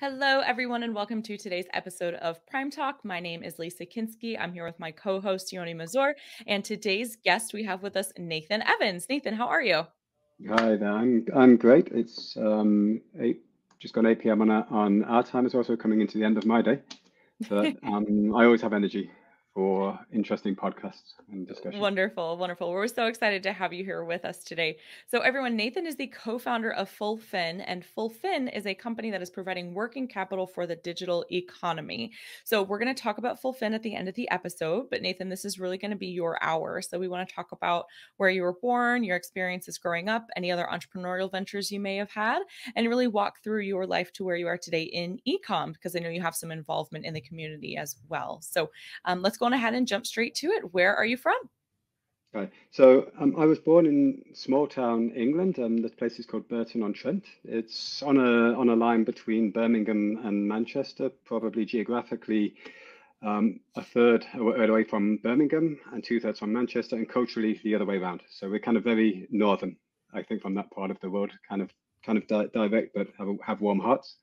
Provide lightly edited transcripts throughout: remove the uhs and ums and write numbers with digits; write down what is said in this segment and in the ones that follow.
Hello, everyone, and welcome to today's episode of Prime Talk. My name is Lisa Kinsky. I'm here with my co-host, Yoni Mazur, and today's guest we have with us, Nathan Evans. Nathan, how are you? Hi there. I'm great. It's just gone 8 p.m. on our time as well, so coming into the end of my day. But I always have energy for interesting podcasts and discussions. Wonderful, wonderful. We're so excited to have you here with us today. So everyone, Nathan is the co-founder of Fulfin, and Fulfin is a company that is providing working capital for the digital economy. So we're going to talk about Fulfin at the end of the episode, but Nathan, this is really going to be your hour. So we want to talk about where you were born, your experiences growing up, any other entrepreneurial ventures you may have had, and really walk through your life to where you are today in e-com, because I know you have some involvement in the community as well. So let's go ahead and jump straight to it. Where are you from? Right. So I was born in small town England. This place is called Burton-on-Trent. It's on a line between Birmingham and Manchester, probably geographically a third away from Birmingham and 2/3 from Manchester, and culturally the other way around. So we're kind of very northern, I think, from that part of the world, kind of direct, but have warm hearts.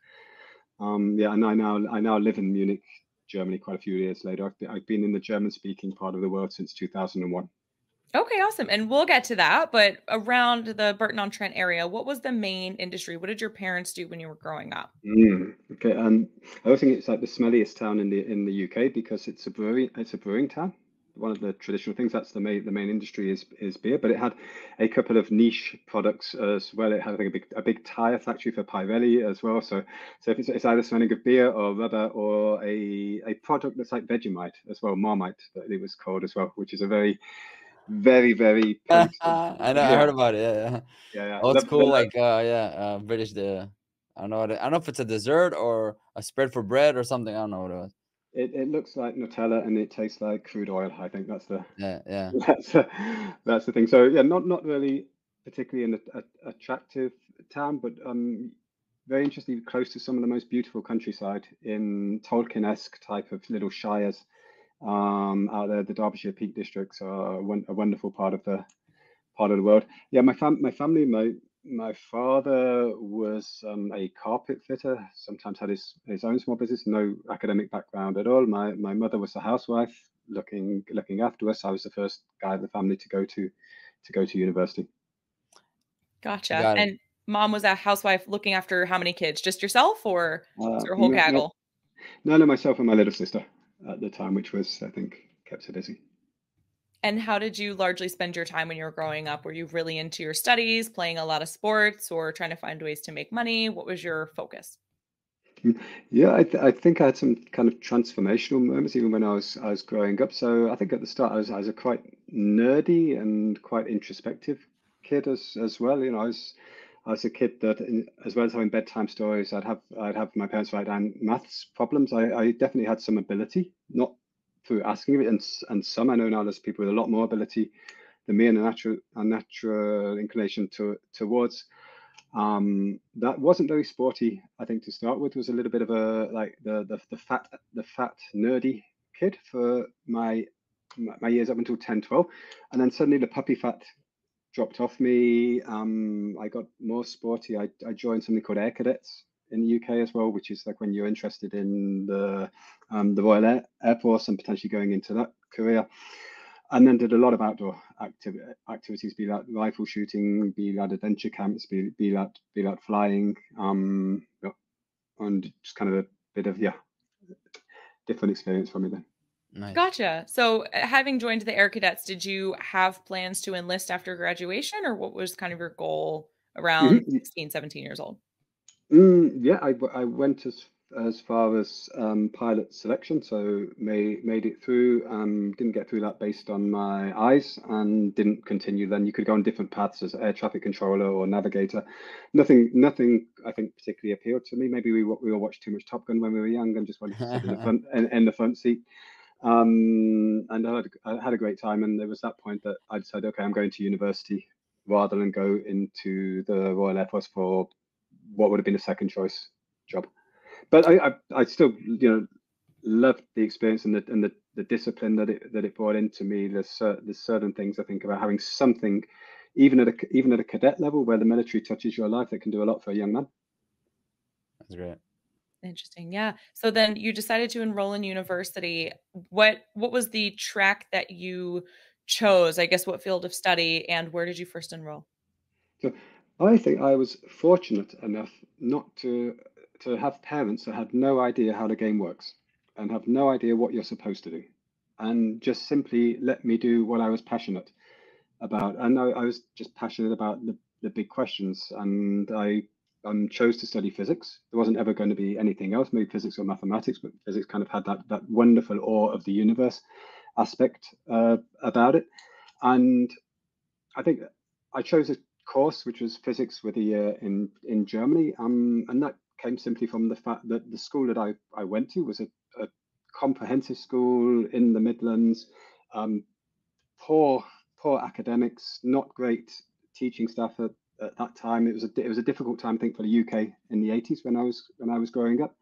Yeah, and I now live in Munich, Germany, quite a few years later. I've been in the German-speaking part of the world since 2001. Okay, awesome. And we'll get to that. But around the Burton-on-Trent area, what was the main industry? What did your parents do when you were growing up? Okay, I also think it's like the smelliest town in the UK because it's a brewing town. One of the traditional things, that's the main industry is beer, but it had a couple of niche products as well. It had, I think, a big tire factory for Pirelli as well. So if it's either smelling of beer or rubber or a product that's like Vegemite as well, Marmite, that it was called as well, which is a very, very, very. I know, yeah. I heard about it. Yeah. Oh, it's cool. British. I don't know if it's a dessert or a spread for bread or something. I don't know what it was. It looks like Nutella and it tastes like crude oil. I think that's the that's the thing. So yeah, not really particularly an attractive town, but very interestingly close to some of the most beautiful countryside in Tolkien-esque type of little shires out there. The Derbyshire Peak Districts are a wonderful part of the world. Yeah, my father was a carpet fitter, sometimes had his own small business, no academic background at all. My mother was a housewife looking after us. I was the first guy in the family to go to university. Gotcha. And mom was a housewife looking after how many kids? Just yourself or your whole gaggle? No, myself and my little sister at the time, which was, I think, kept her busy. And how did you largely spend your time when you were growing up? Were you really into your studies, playing a lot of sports, or trying to find ways to make money? What was your focus? Yeah, I think I had some kind of transformational moments even when I was growing up. So I think at the start I was a quite nerdy and quite introspective kid as well. You know, I was a kid that, as well as having bedtime stories, I'd have my parents write down maths problems. I definitely had some ability, not through asking it, and some, I know now there's people with a lot more ability than me and a natural inclination towards. That wasn't very sporty, I think, to start with. It was a little bit of a like the fat nerdy kid for my years up until 10, 12, and then suddenly the puppy fat dropped off me. I got more sporty. I joined something called Air Cadets in the UK as well, which is like when you're interested in the Royal Air Force and potentially going into that career, and then did a lot of outdoor activities, be that rifle shooting, be that adventure camps, be that flying, and just kind of a bit of different experience for me then. Nice. Gotcha. So having joined the Air Cadets, did you have plans to enlist after graduation, or what was kind of your goal around 16, 17 years old? Yeah, I went as far as pilot selection, so made it through. Didn't get through that based on my eyes and didn't continue. Then you could go on different paths as air traffic controller or navigator. Nothing I think particularly appealed to me. Maybe we all watched too much Top Gun when we were young and just wanted to sit in the front seat. And I had a great time, and there was that point that I decided, okay, I'm going to university rather than go into the Royal Air Force for what would have been a second choice job. But I still, you know, loved the experience and the discipline that it brought into me. There's certain things I think about having something even at a cadet level where the military touches your life, that can do a lot for a young man. That's great. Interesting. Yeah. So then you decided to enroll in university. What was the track that you chose? I guess what field of study, and where did you first enroll? So I think I was fortunate enough not to have parents that had no idea how the game works and have no idea what you're supposed to do, and just simply let me do what I was passionate about. And I was just passionate about the big questions, and I chose to study physics. There wasn't ever going to be anything else, maybe physics or mathematics, but physics kind of had that wonderful awe of the universe aspect about it. And I think I chose a course which was physics with a year in Germany, and that came simply from the fact that the school that I went to was a comprehensive school in the Midlands, poor academics, not great teaching staff at that time. It was a difficult time, I think, for the UK in the 80s when I was growing up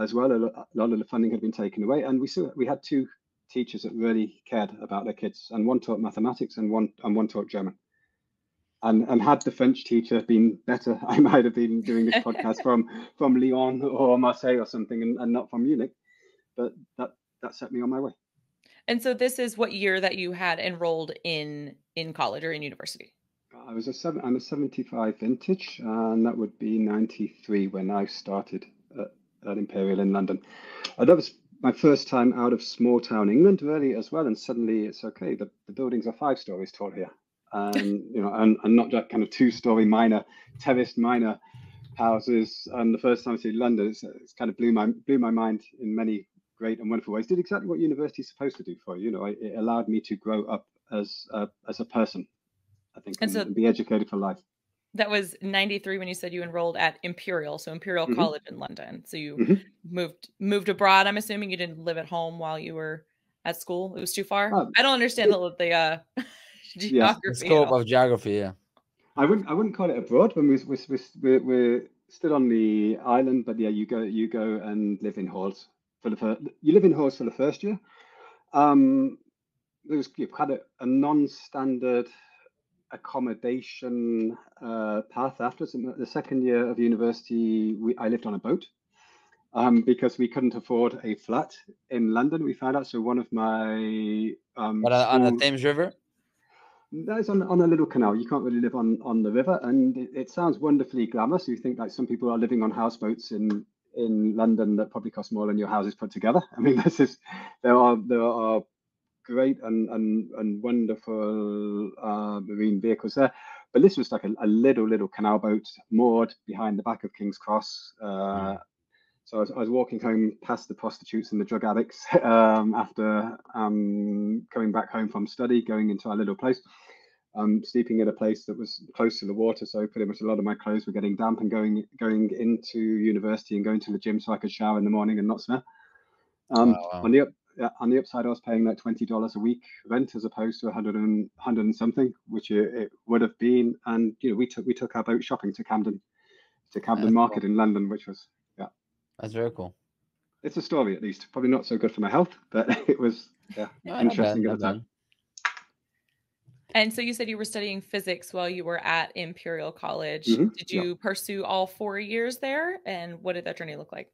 as well. A lot of the funding had been taken away, and we had two teachers that really cared about their kids, and one taught mathematics and one taught German. And had the French teacher been better, I might have been doing this podcast from Lyon or Marseille or something, and not from Munich. But that set me on my way. And so this is what year that you had enrolled in college or in university? I'm a 75 vintage, and that would be 93 when I started at Imperial in London. That was my first time out of small town England, really, as well. And suddenly it's okay. The buildings are 5 stories tall here. And not that kind of 2-story terraced minor houses. And the first time I see London, it's kind of blew my mind in many great and wonderful ways. Did exactly what university is supposed to do for you. It allowed me to grow up as a person, I think, and be educated for life. That was 93 when you said you enrolled at Imperial, so Imperial mm-hmm. College in London. So you mm-hmm. moved abroad. I'm assuming you didn't live at home while you were at school. It was too far. I don't understand the geography. Yes. The scope of geography, yeah. I wouldn't call it abroad. When we're still on the island, but yeah, you go and live in halls for the first. You live in halls for the first year. You've had a non-standard accommodation path after. So the second year of university, I lived on a boat because we couldn't afford a flat in London. We found out. So one of my on the Thames River. That is on a little canal. You can't really live on the river, and it sounds wonderfully glamorous. You think like some people are living on houseboats in London that probably cost more than your houses put together. I mean, there are great and wonderful marine vehicles there, but this was like a little canal boat moored behind the back of King's Cross. So I was walking home past the prostitutes and the drug addicts after coming back home from study, going into our little place, sleeping at a place that was close to the water. So pretty much a lot of my clothes were getting damp, and going into university and going to the gym so I could shower in the morning and not smell. Wow. On the upside, I was paying like $20 a week rent as opposed to 100 and something, which it would have been. And we took our boat shopping to Camden Market in London, which was. That's very cool. It's a story, at least. Probably not so good for my health, but it was interesting at the time. And so you said you were studying physics while you were at Imperial College. Mm-hmm. Did you pursue all 4 years there? And what did that journey look like?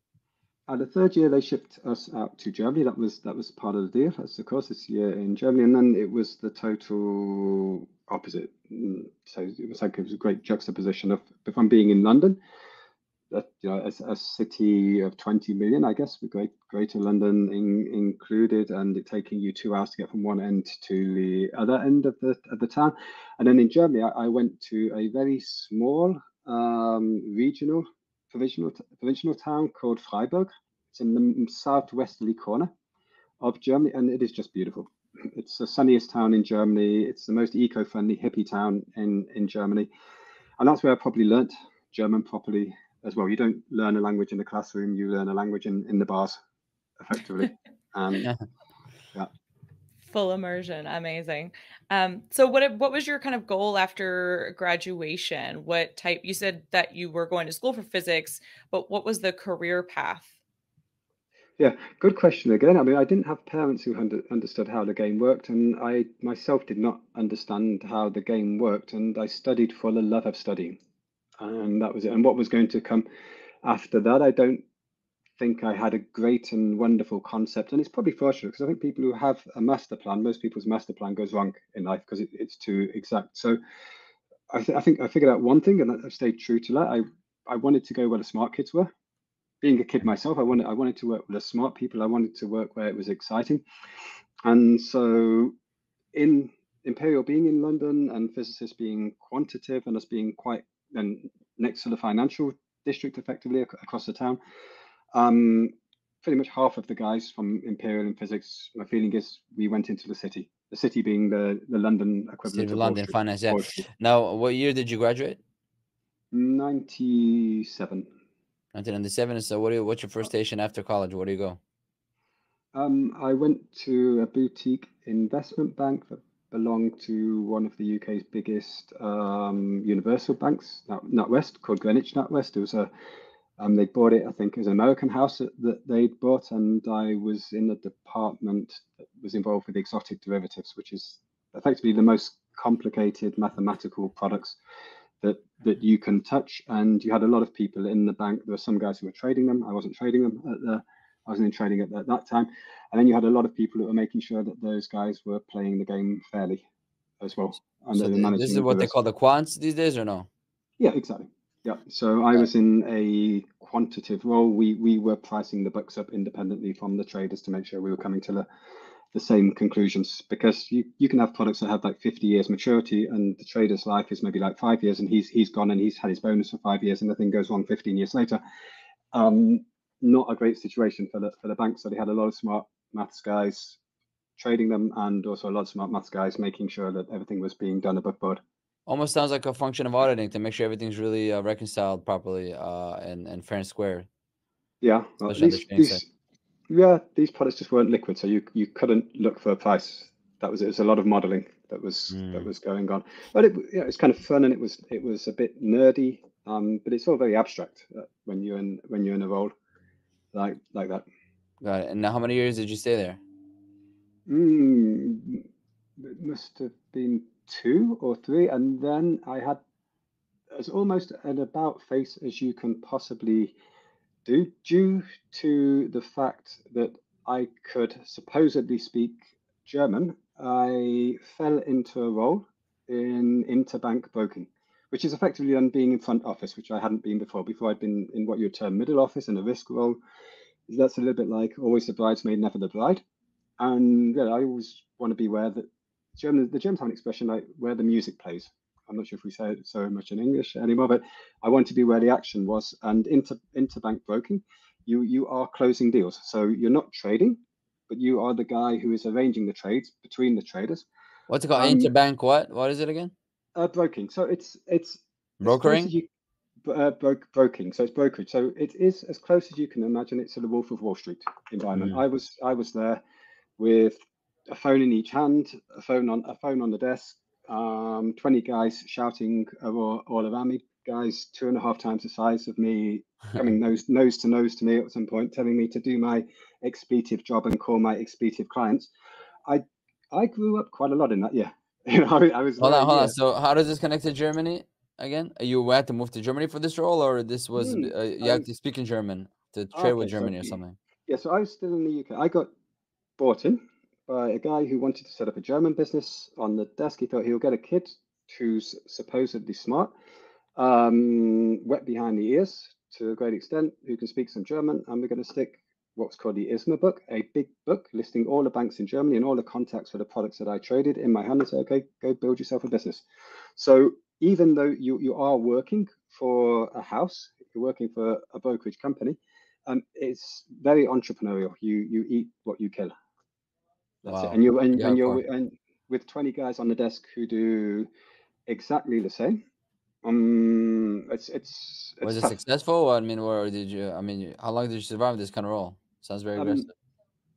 The third year, they shipped us out to Germany. That was part of the deal. That's the course this year in Germany. And then it was the total opposite. So it was a great juxtaposition of, if I'm being in London, a city of 20 million, I guess, with Greater London included, and it taking you 2 hours to get from one end to the other end of the town. And then in Germany, I went to a very small regional provincial town called Freiburg. It's in the southwesterly corner of Germany, and it is just beautiful. It's the sunniest town in Germany. It's the most eco-friendly hippie town in Germany, and that's where I probably learnt German properly. As well, you don't learn a language in the classroom, you learn a language in the bars, effectively. Full immersion, amazing. So what was your kind of goal after graduation? What type, you said that you were going to school for physics, but what was the career path? Yeah, good question again. I mean, I didn't have parents who understood how the game worked, and I myself did not understand how the game worked, and I studied for the love of studying, and that was it. And what was going to come after that, I don't think I had a great and wonderful concept, and it's probably fortunate, because I think people who have a master plan, most people's master plan goes wrong in life because it's too exact. So I think I figured out one thing, and I've stayed true to that. I wanted to go where the smart kids were. Being a kid myself, I wanted to work with the smart people. I wanted to work where it was exciting. And so in Imperial being in London and physicists being quantitative and us being quite then next to the financial district effectively across the town, pretty much half of the guys from Imperial in physics, my feeling is we went into the city being the London equivalent. City of London finance, yeah. Now, what year did you graduate? 97. 1997. So what's your first station after college? Where do you go? I went to a boutique investment bank that belonged to one of the UK's biggest universal banks, NatWest, called Greenwich NatWest. It was a they bought it, I think, as an American house that they'd bought, and I was in the department that was involved with exotic derivatives, which is effectively the most complicated mathematical products that you can touch. And you had a lot of people in the bank. There were some guys who were trading them. I wasn't trading them I wasn't in trading at that time. And then you had a lot of people that were making sure that those guys were playing the game fairly as well. And so this is what they call the quants these days, or no? Yeah, exactly. Yeah. So I was in a quantitative role. We were pricing the books up independently from the traders to make sure we were coming to the same conclusions, because you can have products that have like 50 years maturity, and the trader's life is maybe like 5 years, and he's gone and he's had his bonus for 5 years, and the thing goes wrong 15 years later. Not a great situation for the bank. So they had a lot of smart maths guys trading them, and also a lot of smart maths guys making sure that everything was being done above board. Almost sounds like a function of auditing, to make sure everything's really reconciled properly and fair and square. Yeah, well, these products just weren't liquid, so you couldn't look for a price. That was it. Was a lot of modeling that was going on, but it's kind of fun, and it was a bit nerdy, but it's all very abstract when you're in a role like that. Got it. And now, how many years did you stay there? It must have been 2 or 3, and then I had as almost an about face as you can possibly do, due to the fact that I could supposedly speak German. I fell into a role in interbank broking, which is effectively then being in front office, which I hadn't been before. Before I'd been in what you would term middle office and a risk role. That's a little bit like always the bridesmaid, never the bride. And yeah, I always want to be where the Germans have an expression like where the music plays. I'm not sure if we say it so much in English anymore, but I want to be where the action was. And interbank broking, you are closing deals. So you're not trading, but you are the guy who is arranging the trades between the traders. What's it called? Interbank what? What is it again? Broking. So it's brokering? Broking. So it's brokerage. So it is as close as you can imagine. It's sort of Wolf of Wall Street environment. I was there with a phone in each hand, a phone on the desk, 20 guys shouting all around me, guys 2.5 times the size of me, coming nose to nose to me at some point, telling me to do my expletive job and call my expletive clients. I grew up quite a lot in that year. Hold on. So how does this connect to Germany again? You had to move to Germany for this role, or this was you have to speak in German to trade with Germany or something? Yeah, so I was still in the UK. I got bought in by a guy who wanted to set up a German business on the desk. He thought he'll get a kid who's supposedly smart, wet behind the ears to a great extent, who can speak some German, and we're going to stick what's called the ISMA book, a big book listing all the banks in Germany and all the contacts for the products that I traded in my hand, and say, okay, go build yourself a business. So even though you are working for a house, you're working for a brokerage company, it's very entrepreneurial. You eat what you kill. That's it. And you're with 20 guys on the desk who do exactly the same. It's was it successful? I mean, or did you? I mean, how long did you survive this kind of role? Sounds very aggressive.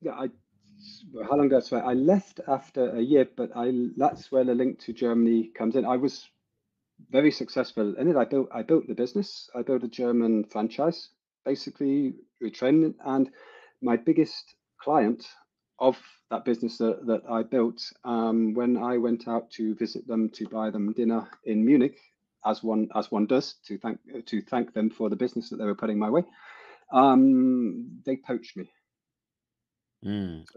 Yeah, how long did I survive? I left after a year, but that's where the link to Germany comes in. I was very successful in it. I built the business. I built a German franchise, basically retraining, and my biggest client of that business that I built, when I went out to visit them to buy them dinner in Munich, as one does to thank them for the business that they were putting my way, they poached me.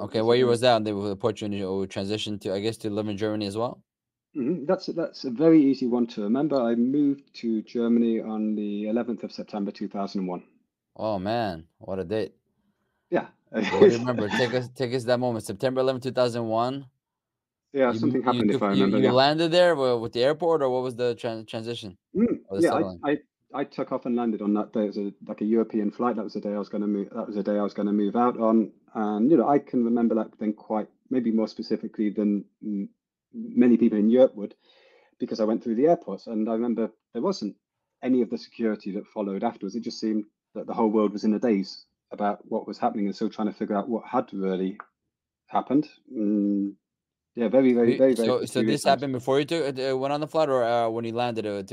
Okay, what year was that? They were opportunity or transition to, I guess, to live in Germany as well. That's a very easy one to remember. I moved to Germany on the 11th of September 2001. Oh man, what a date! Yeah. Well, remember, take us that moment, September 11, 2001. Yeah, something happened, if I remember. You landed there with the airport, or what was the transition? Yeah, I took off and landed on that day. It was like a European flight. That was the day I was going to move. That was the day I was going to move out on. And I can remember that thing quite, maybe more specifically than many people in Europe would, because I went through the airports, and I remember there wasn't any of the security that followed afterwards. It just seemed that the whole world was in a daze about what was happening, and still trying to figure out what had really happened. Yeah, very. So this happened before you went on the flight, or when you landed? It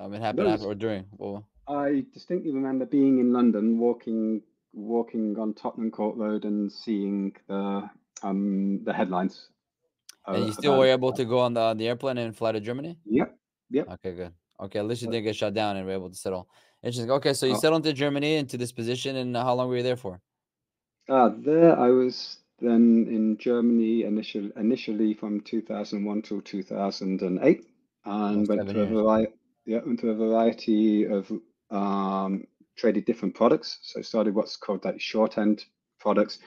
happened after or during? Or... I distinctly remember being in London, walking on Tottenham Court Road and seeing the headlines. And you still were able to go on the airplane and fly to Germany? Yep. Okay, good. Okay, at least you didn't get shut down and were able to settle. Interesting. Okay, so you settled into Germany, into this position, and how long were you there for? There I was then in Germany initially from 2001 till 2008, and went to a variety of traded different products. So I started what's called that short end products,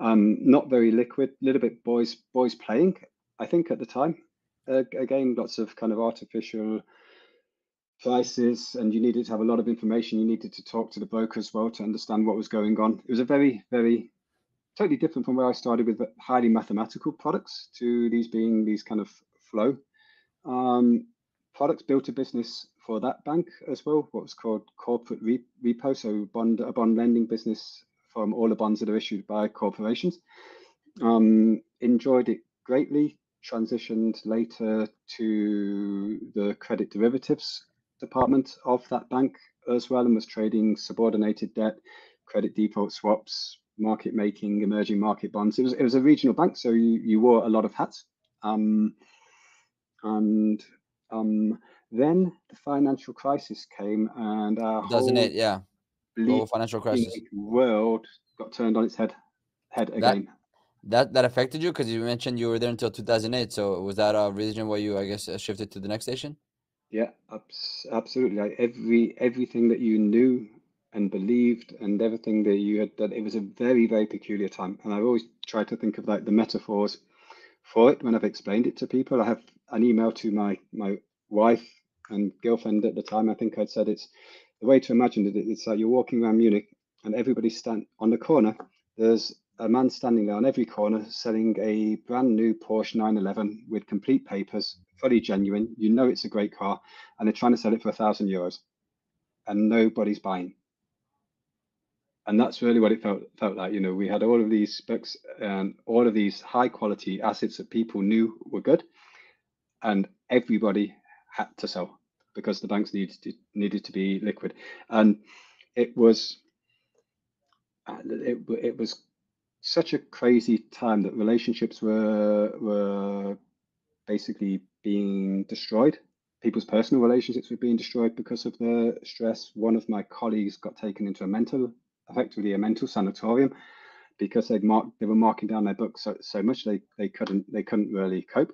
not very liquid, little bit boys playing, I think, at the time. Again, lots of kind of artificial prices, and you needed to have a lot of information. You needed to talk to the broker as well to understand what was going on. It was a very, very totally different from where I started with highly mathematical products to these being these kind of flow products. Built a business for that bank as well, what was called corporate repo, so a bond lending business from all the bonds that are issued by corporations. Enjoyed it greatly. Transitioned later to the credit derivatives department of that bank as well, and was trading subordinated debt, credit default swaps, market making, emerging market bonds. It was a regional bank, so you wore a lot of hats. Then the financial crisis came, and our whole financial crisis world got turned on its head again. That affected you, because you mentioned you were there until 2008. So was that a reason why you, I guess, shifted to the next station? Yeah, absolutely. Like everything that you knew and believed and everything that you had done, it was a very, very peculiar time. And I've always tried to think of like the metaphors for it when I've explained it to people. I have an email to my wife and girlfriend at the time. I think I'd said it's the way to imagine it. It's like you're walking around Munich and everybody's standing on the corner. There's a man standing there on every corner selling a brand new Porsche 911 with complete papers, fully genuine. You know it's a great car, and they're trying to sell it for €1,000, and nobody's buying. And that's really what it felt like. We had all of these books and all of these high quality assets that people knew were good, and everybody had to sell because the banks needed to be liquid. And it was such a crazy time that relationships were basically being destroyed. People's personal relationships were being destroyed because of the stress. One of my colleagues got taken into effectively a mental sanatorium because they were marking down their books so much they couldn't really cope.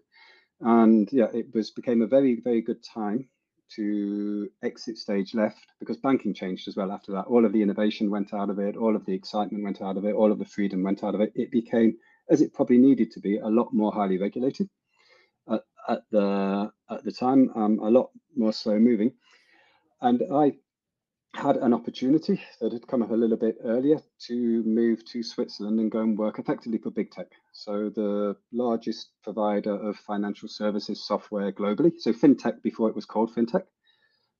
And yeah, it became a very, very good time to exit stage left, because banking changed as well after that. All of the innovation went out of it, all of the excitement went out of it, all of the freedom went out of it. It became, as it probably needed to be, a lot more highly regulated at the time, a lot more slow moving. And I had an opportunity that had come up a little bit earlier to move to Switzerland and go and work effectively for big tech. So the largest provider of financial services software globally. So fintech before it was called fintech,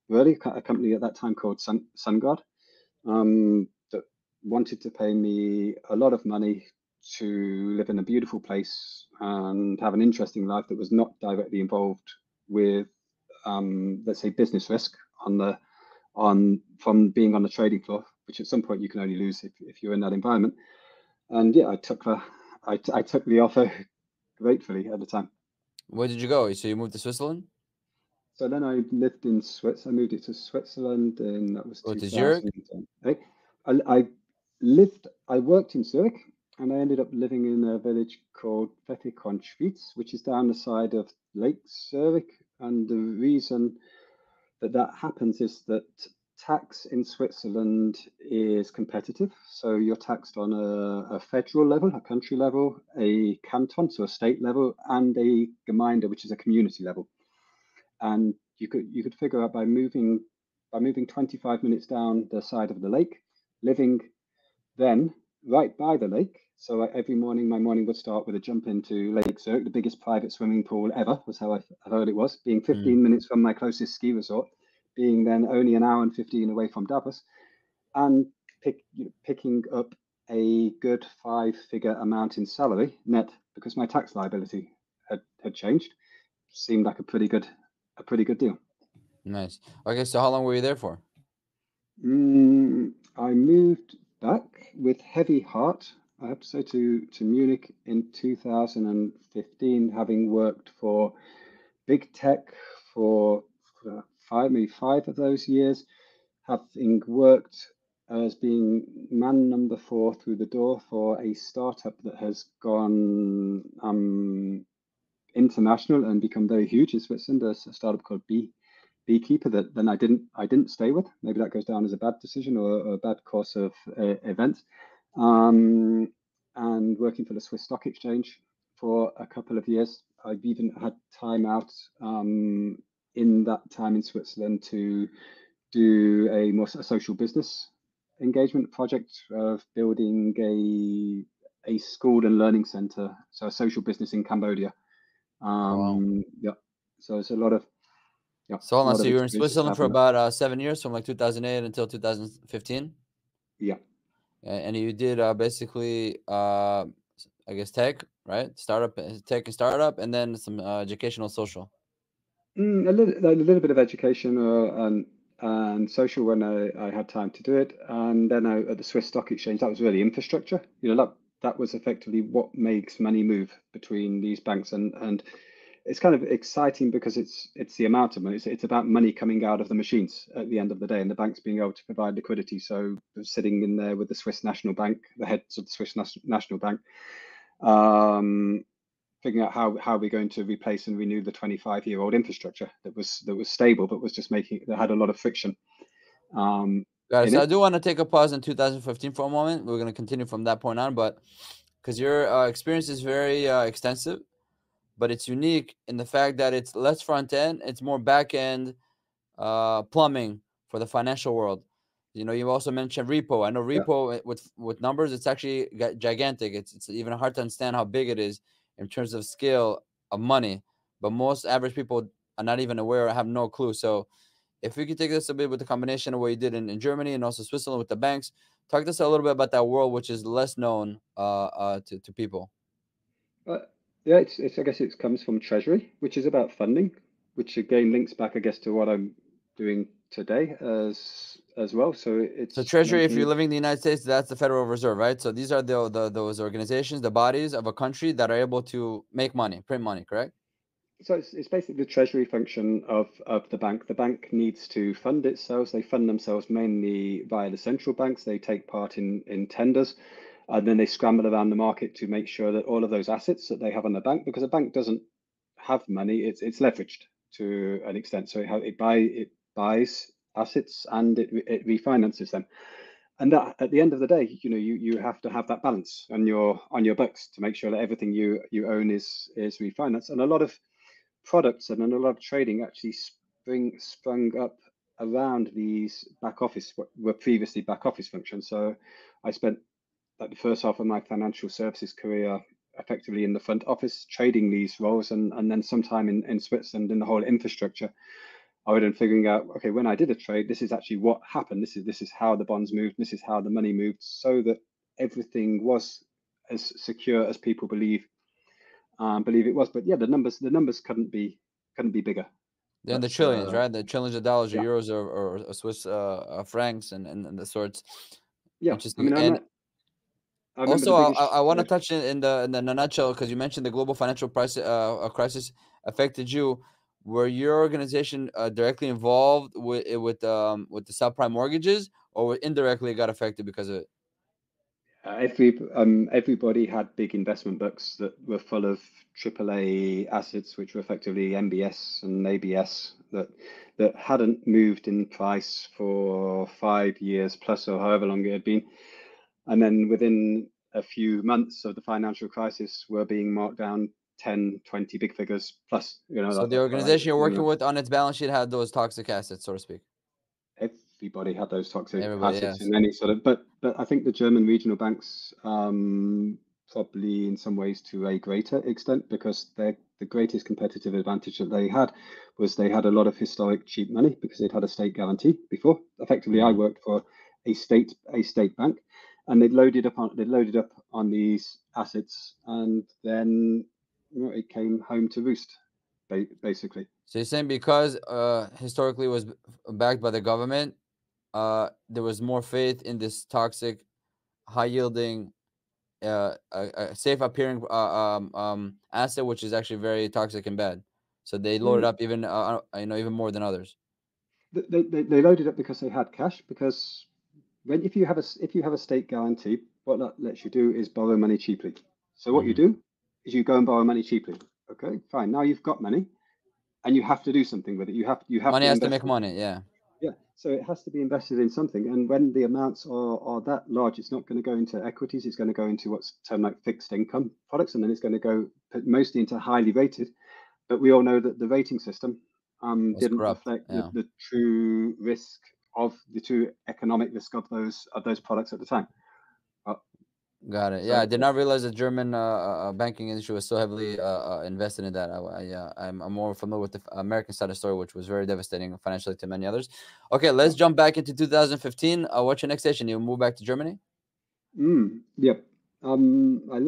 really, a company at that time called SunGuard, that wanted to pay me a lot of money to live in a beautiful place and have an interesting life that was not directly involved with, let's say, business risk from being on the trading floor, which at some point you can only lose if you're in that environment. And yeah, I took the offer gratefully at the time. Where did you go? So you moved to Switzerland? So then I lived in Switzerland. I moved it to Switzerland, and that was 2008. I worked in Zurich, and I ended up living in a village called Pfäffikon Schwyz, which is down the side of Lake Zurich. And the reason that that happens is that tax in Switzerland is competitive. So you're taxed on a federal level, a country level, a canton, so a state level, and a Gemeinde, which is a community level. And you could figure out by moving 25 minutes down the side of the lake, living then right by the lake. So every morning, my morning would start with a jump into Lake Zurich, the biggest private swimming pool ever, was how I heard it was, being 15 minutes from my closest ski resort, being then only an hour and 15 away from Davos, and picking up a good five-figure amount in salary net, because my tax liability had changed. Seemed like a pretty good deal. Nice. Okay, so how long were you there for? I moved back with heavy heart, I have to say, to Munich in 2015, having worked for big tech for maybe five of those years, having worked as being man number four through the door for a startup that has gone international and become very huge in Switzerland. There's a startup called Beekeeper that then I didn't stay with. Maybe that goes down as a bad decision or a bad course of events. And working for the Swiss Stock Exchange for a couple of years. I've even had time out in that time in Switzerland to do a social business engagement project of building a school and learning center, so a social business in Cambodia. Yeah, so it's a lot of, yeah. So, hold on, so you were in Switzerland for about 7 years, from like 2008 until 2015? Yeah. And you did basically, I guess, tech, right? Tech and startup, and then some educational, social. A little bit of education and social when I had time to do it. And then at the Swiss Stock Exchange, that was really infrastructure. You know, that was effectively what makes money move between these banks. And it's kind of exciting because it's the amount of money. It's about money coming out of the machines at the end of the day, and the banks being able to provide liquidity. So sitting in there with the Swiss National Bank, the heads of the Swiss National Bank, figuring out how we're going to replace and renew the 25-year-old infrastructure that was stable but was just that had a lot of friction. Guys, so I do want to take a pause in 2015 for a moment. We're going to continue from that point on, but because your experience is very extensive, but it's unique in the fact that it's less front end, it's more back end plumbing for the financial world. You know, you also mentioned repo. I know repo, yeah, with numbers, it's actually gigantic. It's even hard to understand how big it is in terms of scale of money, but most average people are not even aware or have no clue. So if we could take this a bit with the combination of what you did in Germany and also Switzerland with the banks, talk to us a little bit about that world, which is less known to people. Yeah, I guess it comes from Treasury, which is about funding, which again links back, I guess, to what I'm doing today as well. So it's Treasury. If you're living in the United States, that's the Federal Reserve, right? So these are those organizations, the bodies of a country that are able to make money, print money, correct? So it's basically the treasury function of the bank. The bank needs to fund itself. They fund themselves mainly via the central banks. They take part in tenders, and then they scramble around the market to make sure that all of those assets that they have on the bank, because a bank doesn't have money, it's leveraged to an extent. So it buys assets and it refinances them. And that, at the end of the day, you know, you have to have that balance on your books to make sure that everything you own is refinanced. And a lot of products and a lot of trading actually sprung up around these back office, what were previously back office functions. So I spent like the first half of my financial services career effectively in the front office trading these roles, and then sometime in Switzerland in the whole infrastructure. I would then figuring out, okay, when I did a trade, this is actually what happened. This is how the bonds moved. This is how the money moved, so that everything was as secure as people believe it was. But yeah, the numbers couldn't be bigger. Yeah, the trillions, right? The trillions of dollars, or euros, or Swiss francs, and the sorts. Yeah, I mean, I want to touch in the nutshell, because you mentioned the global financial crisis affected you. Were your organization directly involved with the subprime mortgages, or indirectly got affected because of it? Everybody had big investment books that were full of AAA assets, which were effectively MBS and ABS that hadn't moved in price for 5 years plus, or however long it had been. And then within a few months of the financial crisis, were being marked down 10, 20 big figures plus. You know, so the organization you're working with on its balance sheet had those toxic assets, so to speak. Everybody had those toxic assets in any sort of, but I think the German regional banks probably in some ways to a greater extent, because the greatest competitive advantage that they had was they had a lot of historic cheap money, because they'd had a state guarantee before. Effectively, I worked for a state bank, and they'd loaded up on these assets, and then it came home to roost, basically. So you're saying because historically was backed by the government, there was more faith in this toxic, high-yielding, safe-appearing asset, which is actually very toxic and bad. So they loaded up even even more than others. They loaded up because they had cash. Because if you have a state guarantee, what that lets you do is borrow money cheaply. So what you do is you go and borrow money cheaply. Okay, fine. Now you've got money, and you have to do something with it. You have money has to make money. Yeah. So it has to be invested in something. And when the amounts are that large, it's not going to go into equities. It's going to go into what's termed like fixed income products, and then it's going to go mostly into highly rated. But we all know that the rating system didn't reflect the true risk of the true economic risk of those products at the time. Got it. Yeah, I did not realize the German banking industry was so heavily invested in that. I'm more familiar with the American side of the story, which was very devastating financially to many others. Okay, let's jump back into 2015. What's your next station? You move back to Germany? Yep. I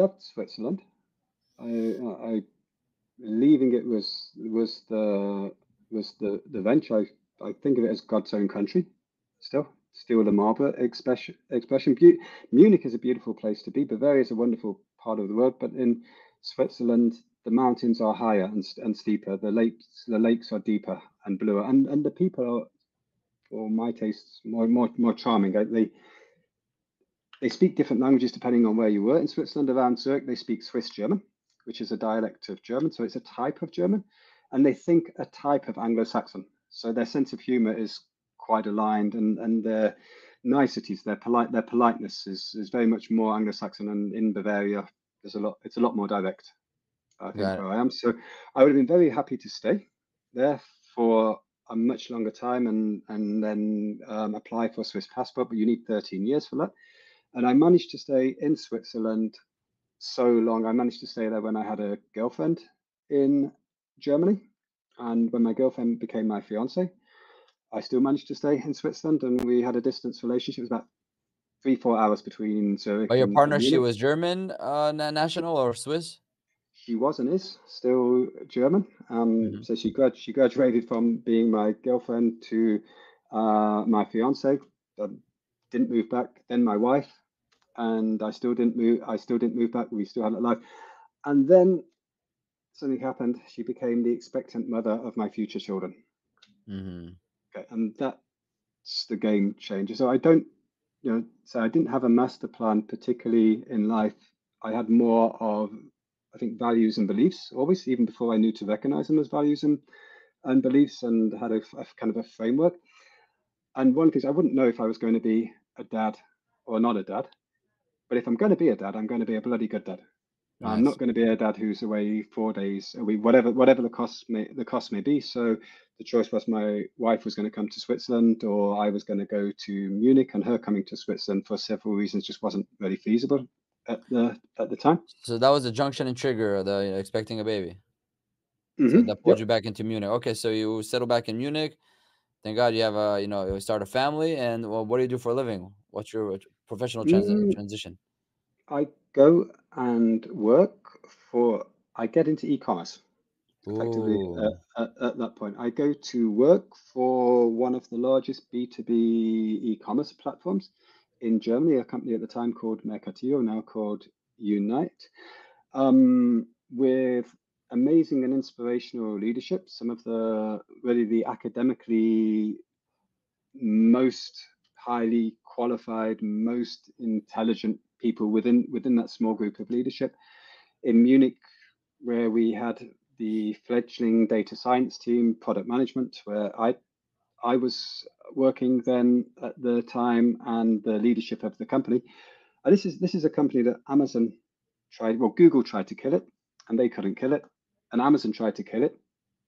loved Switzerland. I leaving it was the wrench. I think of it as God's own country still. Still the Marburg expression. Munich is a beautiful place to be. Bavaria is a wonderful part of the world, but in Switzerland, the mountains are higher and steeper. The lakes are deeper and bluer, and the people are, for my tastes, more charming. They speak different languages depending on where you were. In Switzerland, around Zurich, they speak Swiss German, which is a dialect of German. So it's a type of German, and they think a type of Anglo-Saxon. So their sense of humor is quite aligned, and their niceties, their politeness is very much more Anglo-Saxon. And in Bavaria, it's a lot more direct, I think, where I am. So I would have been very happy to stay there for a much longer time, and then apply for a Swiss passport, but you need 13 years for that. And I managed to stay in Switzerland so long. I managed to stay there when I had a girlfriend in Germany, and when my girlfriend became my fiance, I still managed to stay in Switzerland, and we had a distance relationship. It was about 3-4 hours between Zurich. But your partner, she was German national or Swiss? She was and is still German. So she graduated from being my girlfriend to my fiance. Didn't move back. Then my wife, and I still didn't move back. We still had a life, and then something happened. She became the expectant mother of my future children. Mm-hmm. And that's the game changer. So I didn't have a master plan, particularly in life. I had more of, I think, values and beliefs always, even before I knew to recognize them as values and beliefs, and had a kind of a framework. And one thing is, I wouldn't know if I was going to be a dad or not a dad, but if I'm going to be a dad, I'm going to be a bloody good dad. Nice. I'm not going to be a dad who's away 4 days a week, whatever the cost may be. So the choice was my wife was going to come to Switzerland, or I was going to go to Munich, and her coming to Switzerland for several reasons just wasn't really feasible at the time. So that was a junction and trigger, the expecting a baby. Mm-hmm. So that pulled you back into Munich. Okay, so you settle back in Munich. Thank God you have you start a family. And well, what do you do for a living? What's your professional transition? I go and work I get into e-commerce. effectively at that point. I go to work for one of the largest B2B e-commerce platforms in Germany, a company at the time called Mercateo, now called Unite, with amazing and inspirational leadership. Some of the really the academically most highly qualified, most intelligent people within that small group of leadership. In Munich, where we had the fledgling data science team, product management, where I was working then at the time, and the leadership of the company. And this is a company that Amazon tried, well, Google tried to kill it, and they couldn't kill it. And Amazon tried to kill it,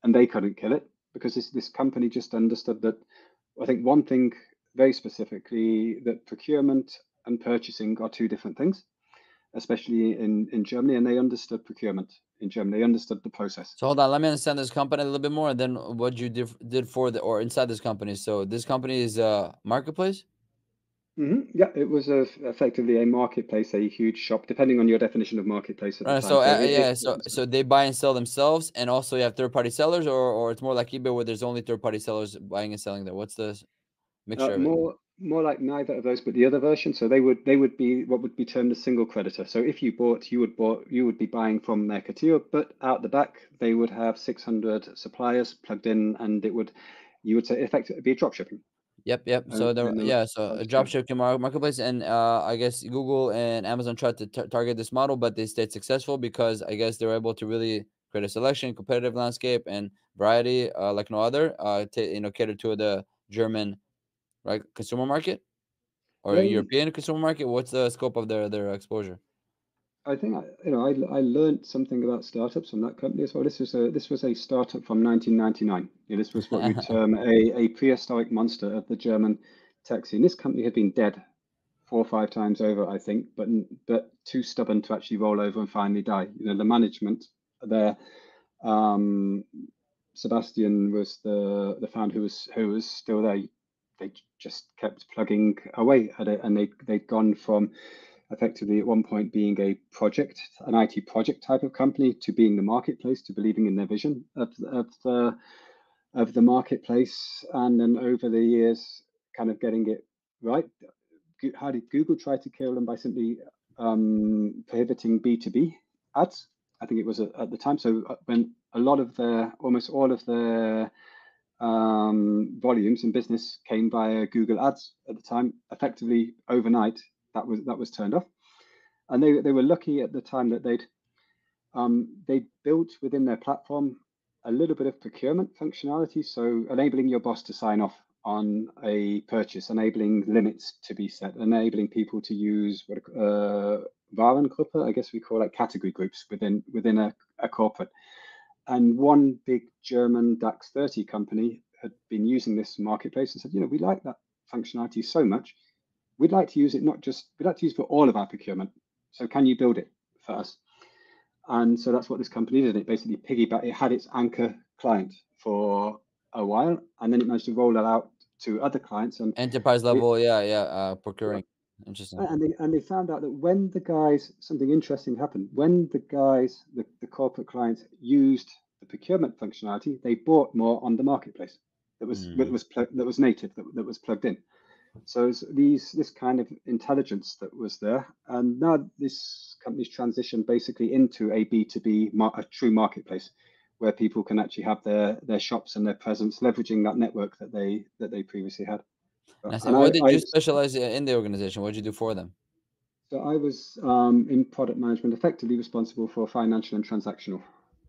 and they couldn't kill it, because this company just understood that, I think, one thing very specifically, that procurement and purchasing are two different things, especially in Germany. And they understood procurement in Germany. They understood the process. So hold on, let me understand this company a little bit more, and then what you did for the, or inside this company. So this company is a marketplace? Mm-hmm. Yeah, it was effectively a marketplace, a huge shop, depending on your definition of marketplace. At the time. So they buy and sell themselves, and also you have third-party sellers, or it's more like eBay, where there's only third-party sellers buying and selling there. What's the mixture of it? More like neither of those, but the other version. So they would be what would be termed a single creditor. So if you bought, you would be buying from Mercateo, but out the back they would have 600 suppliers plugged in, and you would say effectively be drop shipping. Yep. So so a dropshipping marketplace, and I guess Google and Amazon tried to target this model, but they stayed successful because I guess they were able to really create a selection, competitive landscape, and variety like no other. Cater to the German, right, consumer market, or European consumer market. What's the scope of their exposure? I think I learned something about startups from that company as well. This was a startup from 1999. Yeah, this was what we term a prehistoric monster of the German tech scene. This company had been dead 4 or 5 times over, I think, but too stubborn to actually roll over and finally die. The management there, Sebastian was the founder who was still there. They just kept plugging away at it, and they'd gone from effectively at one point being a project, an IT project type of company, to being the marketplace, to believing in their vision of the marketplace. And then over the years, kind of getting it right. How did Google try to kill them? By simply prohibiting B2B ads. I think it was at the time. So when a lot of their, almost all of their volumes and business came via Google ads at the time, effectively overnight, that was turned off. And they were lucky at the time that they'd built within their platform a little bit of procurement functionality, so enabling your boss to sign off on a purchase, enabling limits to be set, enabling people to use what Warengruppe, I guess we call it, category groups within a corporate. And one big German DAX 30 company had been using this marketplace and said, we like that functionality so much, we'd like to use it, we'd like to use it for all of our procurement. So can you build it for us? And so that's what this company did. It basically piggybacked. It had its anchor client for a while, and then it managed to roll that out to other clients. And enterprise level, procuring. Yeah. Interesting. And they found out that when the guys, something interesting happened. When the guys, the corporate clients used the procurement functionality, they bought more on the marketplace that was native, that was plugged in. So it's this kind of intelligence that was there, and now this company's transitioned basically into a B2B, a true marketplace, where people can actually have their shops and their presence, leveraging that network that they previously had. And what did you specialize in the organization? What did you do for them? So I was in product management, effectively responsible for financial and transactional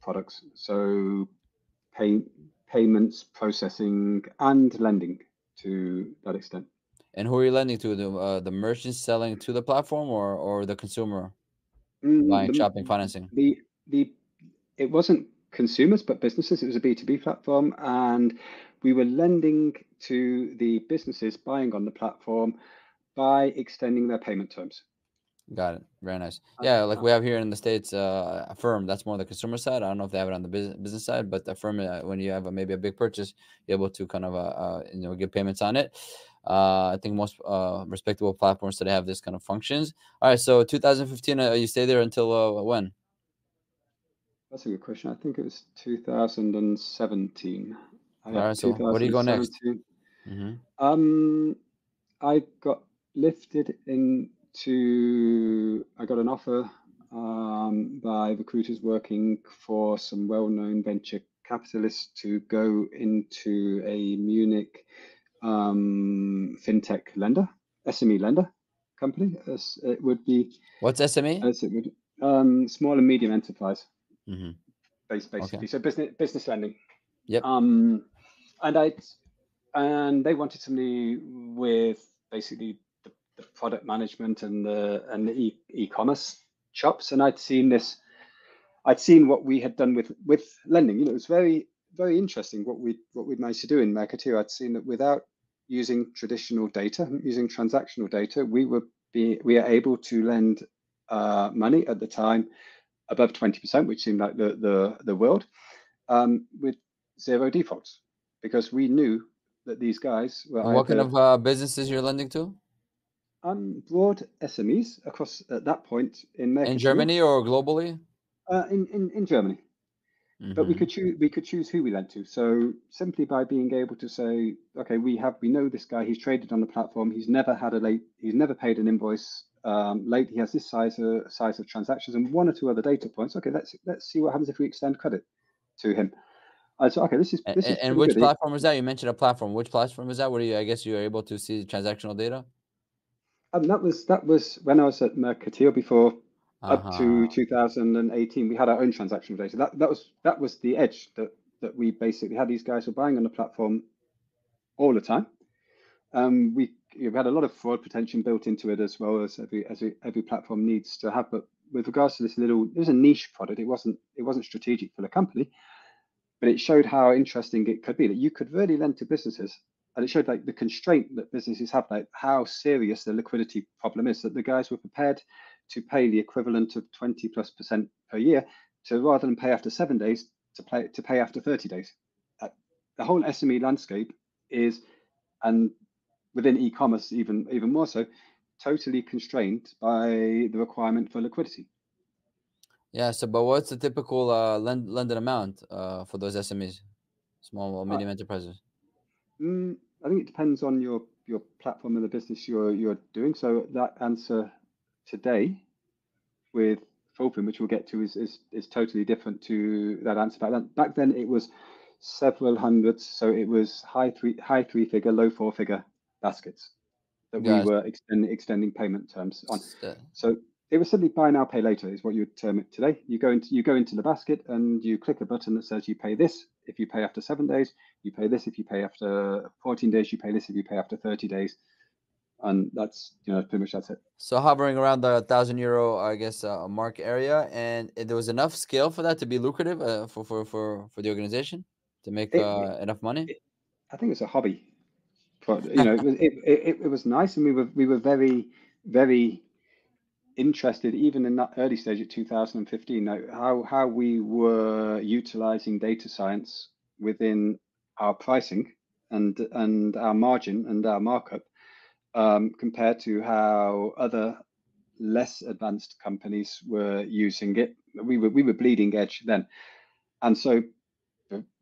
products, so payments, processing, and lending to that extent. And who are you lending to? The merchants selling to the platform, or the consumer buying, shopping, financing? It wasn't consumers, but businesses. It was a B2B platform, and we were lending to the businesses buying on the platform by extending their payment terms. Got it. Very nice. Yeah, like we have here in the States, Affirm. That's more the consumer side. I don't know if they have it on the business side, but Affirm, when you have maybe a big purchase, you're able to kind of get payments on it. I think most respectable platforms that have this kind of functions. All right, so 2015, you stay there until when? That's a good question. I think it was 2017. Right, so where do you go next? Mm-hmm. I got lifted into, I got an offer by recruiters working for some well-known venture capitalists to go into a Munich fintech lender, SME lender company. As it would be. What's SME? As it would, small and medium enterprise. Mm-hmm. Basically, okay. So business lending. Yep. And they wanted somebody with basically the product management and the e-commerce shops. And I'd seen what we had done with lending. You know, it was very, very interesting what we'd managed to do in Mercateo. I'd seen that without using traditional data, using transactional data, we are able to lend money at the time above 20%, which seemed like the world, with zero defaults, because we knew that these guys were. And what kind of businesses you're lending to? Broad SMEs across, at that point, in America. In Germany or globally? In Germany. Mm-hmm. But we could choose who we lent to. So simply by being able to say, okay, we know this guy, he's traded on the platform, he's never paid an invoice late, he has this size of transactions and one or two other data points. Okay, let's see what happens if we extend credit to him. So okay, this is and which good. Platform was that? You mentioned a platform. Which platform is that? Where I guess you were able to see the transactional data. That was when I was at Mercateo before. Up to 2018, we had our own transactional data. That was the edge that we basically had. These guys were buying on the platform all the time. We had a lot of fraud protection built into it, as well as every platform needs to have. But with regards to this it was a niche product. It wasn't strategic for the company, but it showed how interesting it could be that you could really lend to businesses. And it showed like the constraint that businesses have, like how serious the liquidity problem is, that the guys were prepared to pay the equivalent of 20%+ per year, to rather than pay after 7 days, to pay after 30 days. The whole SME landscape is, and within e-commerce even more so, totally constrained by the requirement for liquidity. Yeah. So, but what's the typical lended amount for those SMEs, small or medium enterprises? I think it depends on your platform and the business you're doing. So that answer today with Fulfin, which we'll get to, is totally different to that answer back then. Back then it was several hundreds, so it was high three figure, low four figure baskets that we were extending payment terms on. So it was simply buy now, pay later is what you would term it today. You go into the basket and you click a button that says you pay this if you pay after 7 days, you pay this if you pay after 14 days, you pay this if you pay after 30 days. And that's, you know, pretty much that's it. So hovering around the €1,000, I guess, mark area. And there was enough scale for that to be lucrative for the organization to make enough money. I think it's a hobby. But, you know, it was nice. And we were very, very interested, even in that early stage of 2015, how we were utilizing data science within our pricing and our margin and our markup, compared to how other less advanced companies were using it. We were bleeding edge then, and so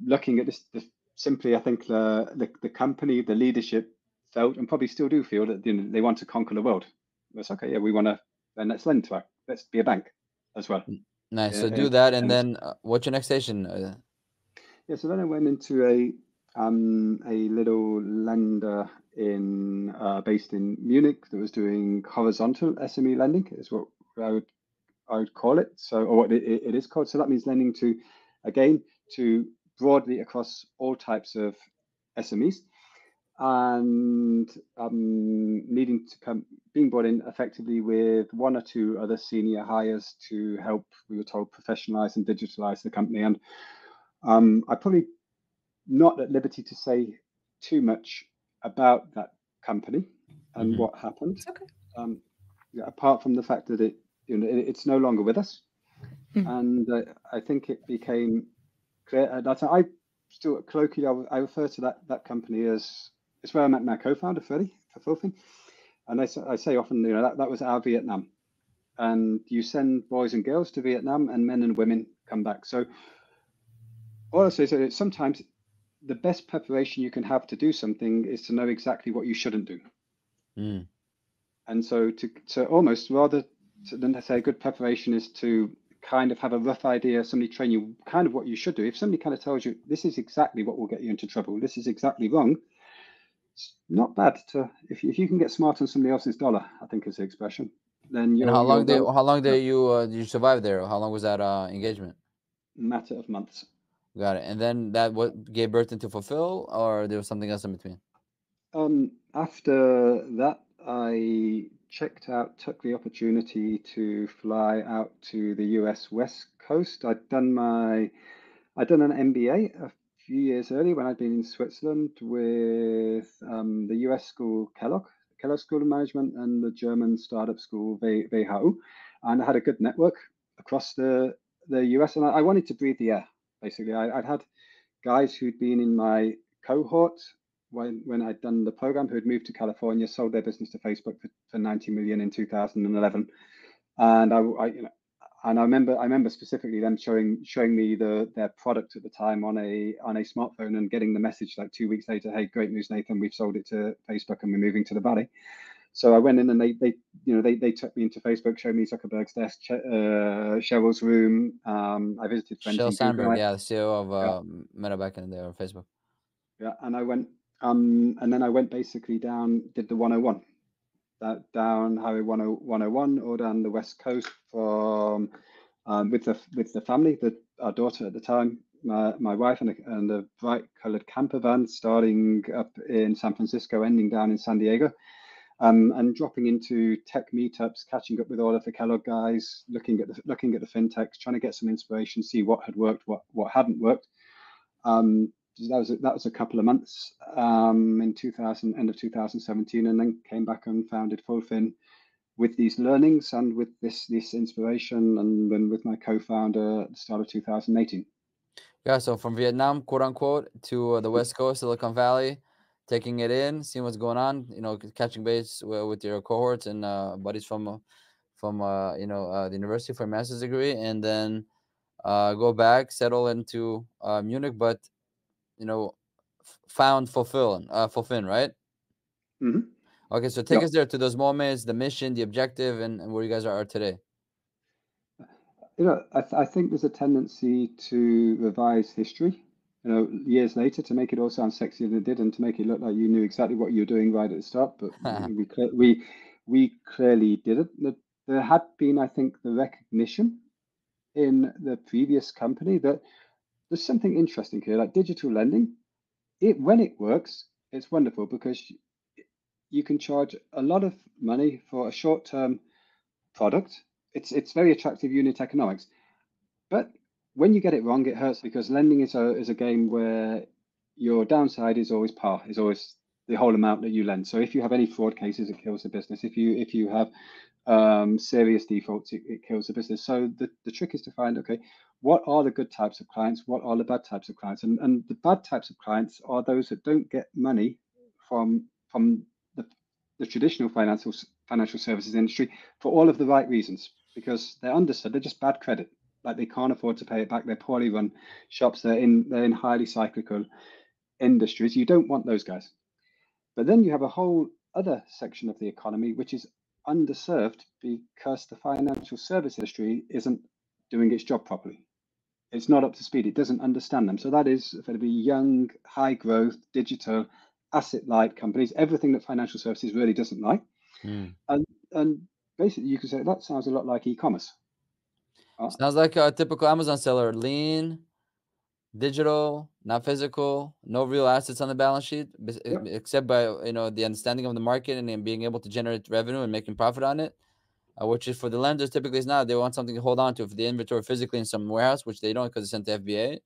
looking at this simply, I think the company, the leadership felt, and probably still do feel, that, you know, they want to conquer the world. That's okay. Yeah, we want to. Then let's lend to our. Let's be a bank as well. Nice. So do that, and then what's your next station? Yeah. So then I went into a little lender based in Munich that was doing horizontal SME lending, is what I would call it. So, or what it is called. So that means lending to broadly across all types of SMEs, and needing to being brought in effectively with one or two other senior hires to help, we were told, professionalize and digitalize the company. And I'm probably not at liberty to say too much about that company and what happened. Okay. Apart from the fact that it's no longer with us, and I think it became clear at that time. I still colloquially I refer to that company as, it's where I met my co-founder Freddie for Fulfin, and I say often, that was our Vietnam, and you send boys and girls to Vietnam and men and women come back. So all I say is that sometimes the best preparation you can have to do something is to know exactly what you shouldn't do. Mm. And so to almost rather than say good preparation is to kind of have a rough idea, somebody train you kind of what you should do. If somebody kind of tells you this is exactly what will get you into trouble, this is exactly wrong, it's not bad to, if you can get smart on somebody else's dollar, I think is the expression, then you're— how long did you survive there? How long was that engagement? Matter of months. Got it. And then that what gave birth into Fulfil, or there was something else in between? After that, I checked out, took the opportunity to fly out to the US West Coast. I'd done an MBA a few years earlier when I'd been in Switzerland with the US school Kellogg School of Management and the German startup school VHU, and I had a good network across the US, and I wanted to breathe the air. Basically, I'd had guys who'd been in my cohort when I'd done the program, who had moved to California, sold their business to Facebook for 90 million in 2011, and I remember specifically them showing me their product at the time on a smartphone and getting the message like 2 weeks later, hey, great news, Nathan, we've sold it to Facebook and we're moving to the Valley. So I went in and they took me into Facebook, showed me Zuckerberg's desk, Cheryl's room. I visited friends. Sheryl Sandberg, yeah, the CEO of Meta back in there on Facebook. Yeah, and I went. And then I went basically down, did the 101, down Highway 101 or down the West Coast from with the family, our daughter at the time, my wife, and a bright coloured camper van, starting up in San Francisco, ending down in San Diego, and dropping into tech meetups, catching up with all of the Kellogg guys, looking at the fintechs, trying to get some inspiration, see what had worked, what hadn't worked. That was a couple of months in end of 2017, and then came back and founded Fulfin with these learnings and with this inspiration, and then with my co-founder at the start of 2018. Yeah, so from Vietnam, quote unquote, to the West Coast, Silicon Valley, taking it in, seeing what's going on, catching base with your cohorts and buddies from the university for a master's degree, and then go back, settle into Munich, but found Fulfin, right? Mm-hmm. Okay, so take us there to those moments, the mission, the objective, and where you guys are today. I think there's a tendency to revise history, years later, to make it all sound sexier than it did, and to make it look like you knew exactly what you were doing right at the start. But we clearly didn't. There had been, I think, the recognition in the previous company that there's something interesting here, like digital lending. When it works, it's wonderful because you can charge a lot of money for a short-term product. It's very attractive unit economics. But when you get it wrong, it hurts, because lending is a game where your downside is always par, is always the whole amount that you lend. So if you have any fraud cases, it kills the business. If you have serious defaults, it kills the business. So the trick is to find, okay, what are the good types of clients? What are the bad types of clients? And the bad types of clients are those that don't get money from the traditional financial services industry for all of the right reasons, because they're understood. They're just bad credit. Like, they can't afford to pay it back. They're poorly run shops. They're in highly cyclical industries. You don't want those guys. But then you have a whole other section of the economy which is underserved because the financial service industry isn't doing its job properly. It's not up to speed. It doesn't understand them. So that is effectively young, high growth, digital, asset light companies, everything that financial services really doesn't like. Mm. And basically you can say that sounds a lot like e-commerce. Sounds like a typical Amazon seller, lean, digital, not physical, no real assets on the balance sheet, except by the understanding of the market and being able to generate revenue and making profit on it. Which is for the lenders typically is not. They want something to hold on to, if the inventory physically in some warehouse, which they don't because it's sent to FBA,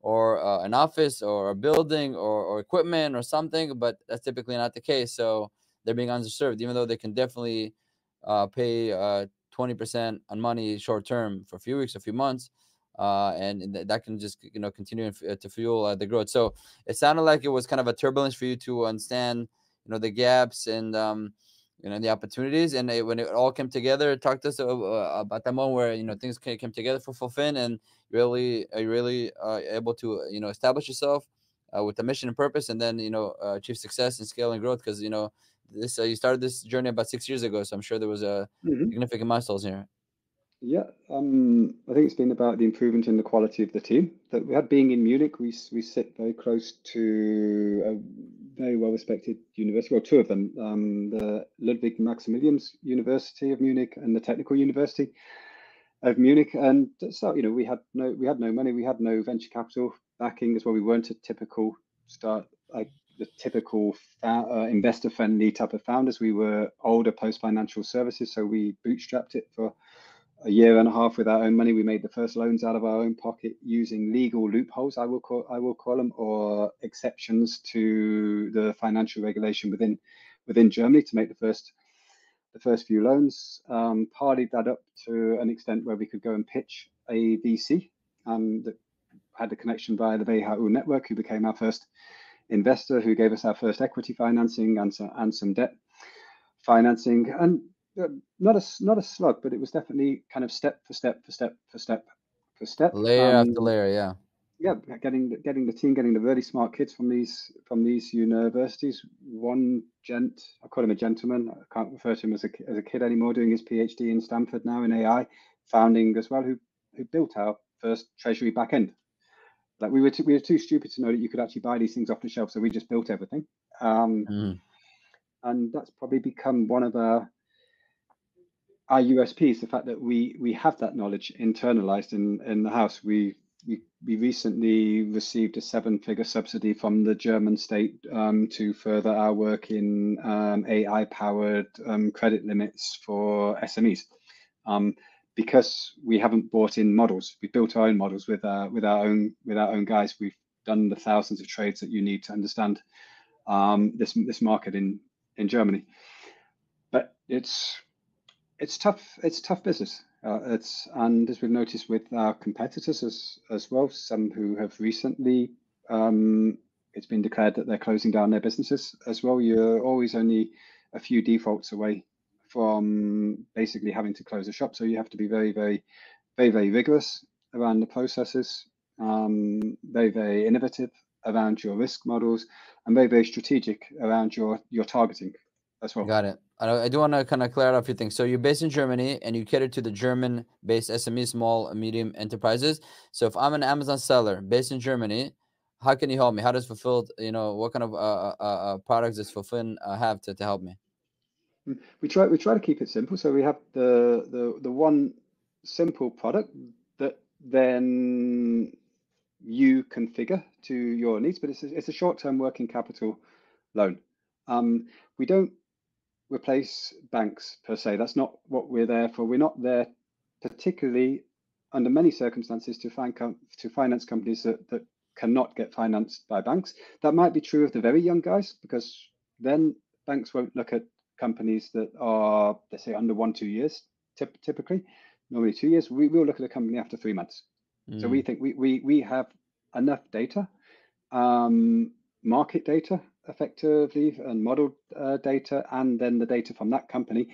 or an office or a building or equipment or something, but that's typically not the case. So they're being underserved, even though they can definitely pay 20% on money short term for a few weeks, a few months, and that can just continue to fuel the growth. So it sounded like it was kind of a turbulence for you to understand the gaps and you know, the opportunities. And when it all came together, talk to us about that moment where, you know, things came together for Fulfin, and really able to, you know, establish yourself with a mission and purpose, and then, you know, achieve success and scale and growth. Because, you know, this you started this journey about 6 years ago, so I'm sure there was a significant milestones here. Yeah, I think it's been about the improvement in the quality of the team that we had. Being in Munich, we sit very close to a very well-respected university, well, two of them, the Ludwig Maximilians University of Munich and the Technical University of Munich. And so, you know, we had no money, we had no venture capital backing as well. We weren't a typical investor-friendly type of founders. We were older post-financial services, so we bootstrapped it for a year and a half with our own money. We made the first loans out of our own pocket using legal loopholes, I will call them, or exceptions to the financial regulation within Germany, to make the first few loans. Partied that up to an extent where we could go and pitch a VC that had a connection via the Vegemite network, who became our first investor, who gave us our first equity financing and some debt financing. And not a slug, but it was definitely kind of step for step, layer after layer. Yeah, getting the team, getting the really smart kids from these universities. One gent, I call him a gentleman, I can't refer to him as a kid anymore, doing his PhD in Stanford now in AI founding as well, who built our first treasury back end. Like, we were too stupid to know that you could actually buy these things off the shelf, so we just built everything. And that's probably become one of our USP, is the fact that we have that knowledge internalized in the house. We recently received a 7-figure subsidy from the German state to further our work in AI-powered credit limits for SMEs, because we haven't bought in models. We built our own models with our own guys. We've done the thousands of trades that you need to understand this market in Germany. But it's tough. It's tough business. And as we've noticed with our competitors as well, some who have recently, it's been declared that they're closing down their businesses as well. You're always only a few defaults away from basically having to close a shop. So you have to be very, very, very, very rigorous around the processes, very, very innovative around your risk models, and very, very strategic around your targeting as well. Got it. I do want to kind of clear out a few things. So you're based in Germany and you cater to the German-based SME, small and medium enterprises. So if I'm an Amazon seller based in Germany, how can you help me? How does Fulfin, you know, what kind of products does Fulfin have to help me? We try to keep it simple. So we have the one simple product that then you configure to your needs, but it's a short-term working capital loan. We don't replace banks per se. That's not what we're there for. We're not there, particularly under many circumstances, to finance companies that cannot get financed by banks. That might be true of the very young guys, because then banks won't look at companies that are, let's say, under 1-2 years, typically, normally 2 years. We will look at a company after 3 months. So we think we have enough data, market data, effectively, and model data, and then the data from that company,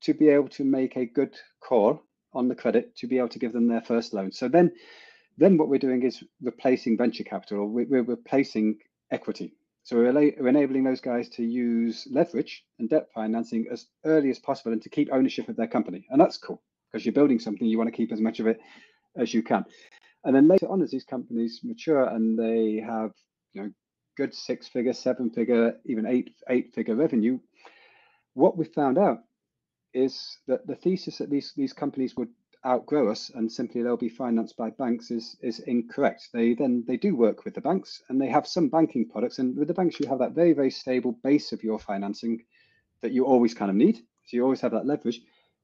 to be able to make a good call on the credit, to be able to give them their first loan. So then what we're doing is replacing venture capital, or we're replacing equity. So we're enabling those guys to use leverage and debt financing as early as possible, and to keep ownership of their company. And that's cool, because you're building something, you want to keep as much of it as you can. And then later on, as these companies mature and they have, you know, good 6-figure, 7-figure, even 8-figure revenue, what we found out is that the thesis that these companies would outgrow us and simply they'll be financed by banks is incorrect. They do work with the banks, and they have some banking products, and with the banks you have that very, very stable base of your financing that you always kind of need, so you always have that leverage.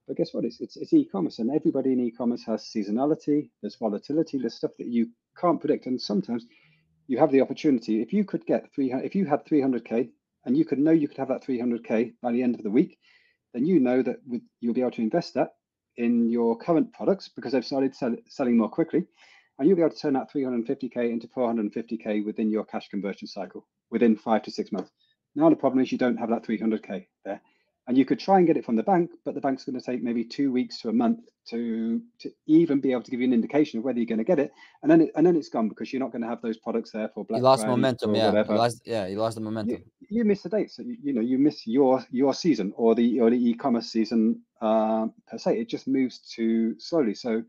But guess what, it's e-commerce, and everybody in e-commerce has seasonality, there's volatility, there's stuff that you can't predict, and sometimes you have the opportunity. If you could get if you had 300K, and you could know you could have that 300K by the end of the week, then you know that you'll be able to invest that in your current products, because they've started selling more quickly, and you'll be able to turn that 350K into 450K within your cash conversion cycle within 5 to 6 months. Now the problem is you don't have that 300K there, And you could try and get it from the bank, but the bank's going to take maybe 2 weeks to a month to even be able to give you an indication of whether you're going to get it. And then it's gone, because you're not going to have those products there for Black Friday. You lost momentum, yeah. You lost the momentum. You miss the dates. You miss your season or the e-commerce season per se. It just moves too slowly. So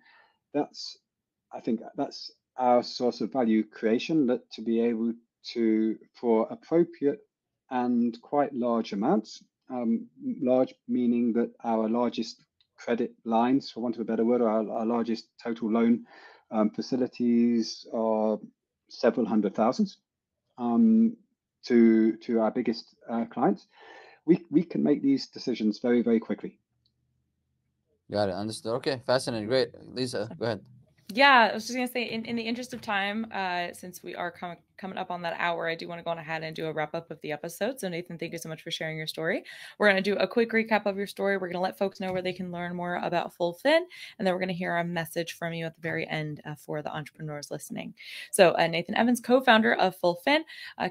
I think that's our source of value creation, that to be able to, for appropriate and quite large amounts, large meaning that our largest credit lines, for want of a better word, or our largest total loan facilities are several hundred thousands to our biggest clients. We can make these decisions very, very quickly. Got it. Understood. Okay. Fascinating. Great. Lisa, go ahead. Yeah, I was just going to say, in the interest of time, since we are coming up on that hour, I do want to go on ahead and do a wrap up of the episode. So Nathan, thank you so much for sharing your story. We're going to do a quick recap of your story. We're going to let folks know where they can learn more about Fulfin, and then we're going to hear our message from you at the very end for the entrepreneurs listening. So Nathan Evans, co-founder of Fulfin,